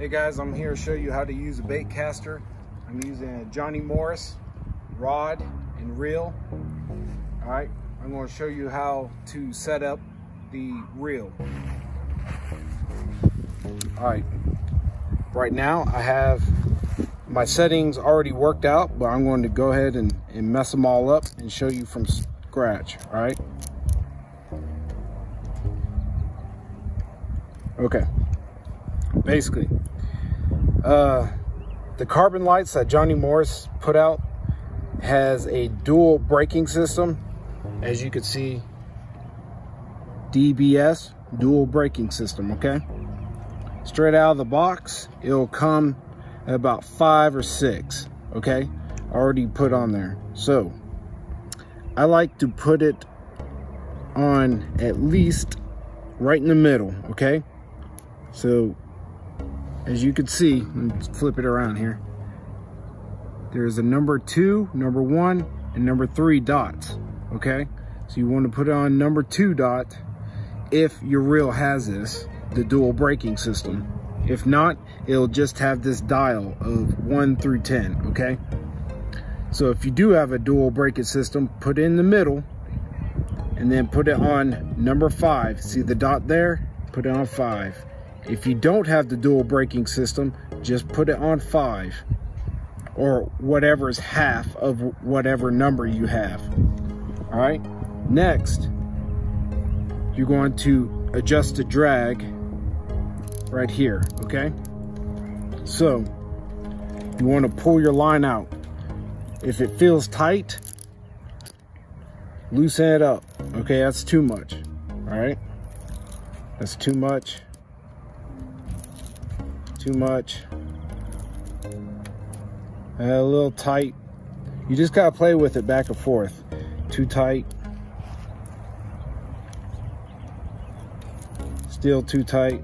Hey guys, I'm here to show you how to use a bait caster. I'm using a Johnny Morris rod and reel. All right, I'm going to show you how to set up the reel. All right, right now I have my settings already worked out, but I'm going to go ahead and mess them all up and show you from scratch. All right. Okay. Basically, the carbon lights that Johnny Morris put out has a dual braking system, as you can see. DBS, dual braking system. Okay, straight out of the box, it'll come at about 5 or 6. Okay, already put on there. So I like to put it on at least right in the middle. Okay, so as you can see, let me flip it around here. There's a number 2, number 1, and number 3 dots, okay? So you want to put on number 2 dot if your reel has this, the dual braking system. If not, it'll just have this dial of 1 through 10, okay? So if you do have a dual braking system, put it in the middle and then put it on number 5. See the dot there? Put it on 5. If you don't have the dual braking system, just put it on 5 or whatever is half of whatever number you have. All right, next, you're going to adjust the drag right here, okay? So you want to pull your line out. If it feels tight, loosen it up. Okay, that's too much, all right? That's too much. Too much, a little tight. You just gotta play with it back and forth. Too tight, still too tight.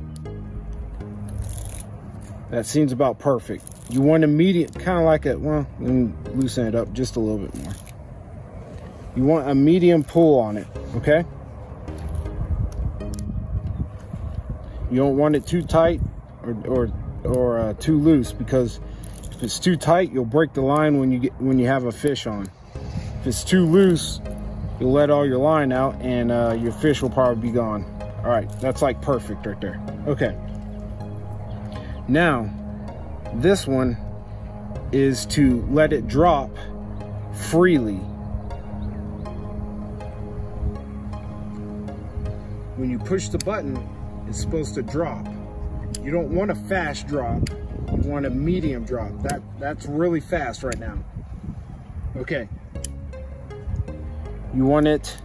That seems about perfect. You want a medium, kind of like a, well, let me loosen it up just a little bit more. You want a medium pull on it, okay? You don't want it too tight or too loose, because if it's too tight, you'll break the line when you have a fish on. If it's too loose, you'll let all your line out and your fish will probably be gone. All right, that's like perfect right there. Okay, now this one is to let it drop freely. When you push the button, it's supposed to drop. You don't want a fast drop, you want a medium drop. That's really fast right now. Okay. You want it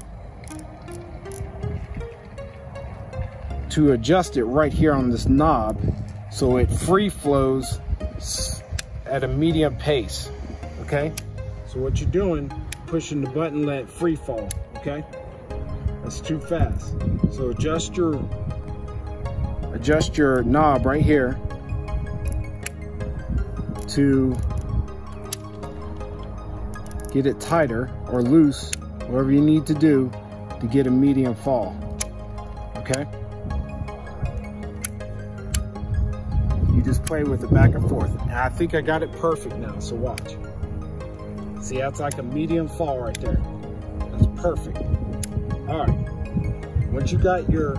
to adjust it right here on this knob so it free flows at a medium pace, okay? So what you're doing, pushing the button, let it free fall, okay? That's too fast. So adjust your knob right here to get it tighter or loose, whatever you need to do to get a medium fall, okay? You just play with it back and forth. And I think I got it perfect now, so watch. See, that's like a medium fall right there. That's perfect. All right, once you got your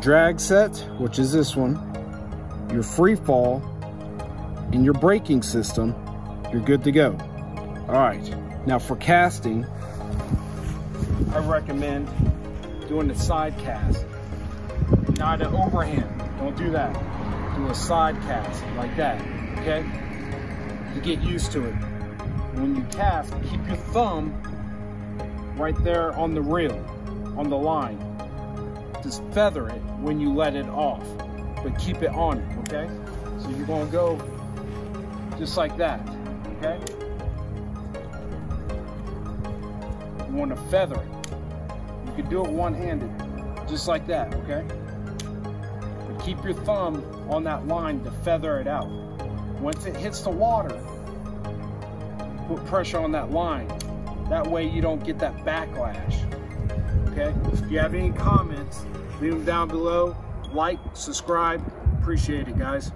drag set, which is this one, your free fall, and your braking system, you're good to go. All right, now for casting, I recommend doing a side cast, not an overhand. Don't do that. Do a side cast like that, okay? You get used to it. When you cast, keep your thumb right there on the reel, on the line. Just feather it when you let it off, but keep it on it, okay? So you're gonna go just like that, okay? You wanna feather it. You can do it one-handed, just like that, okay? But keep your thumb on that line to feather it out. Once it hits the water, put pressure on that line. That way you don't get that backlash. Okay. If you have any comments, leave them down below. like, subscribe. Appreciate it, guys.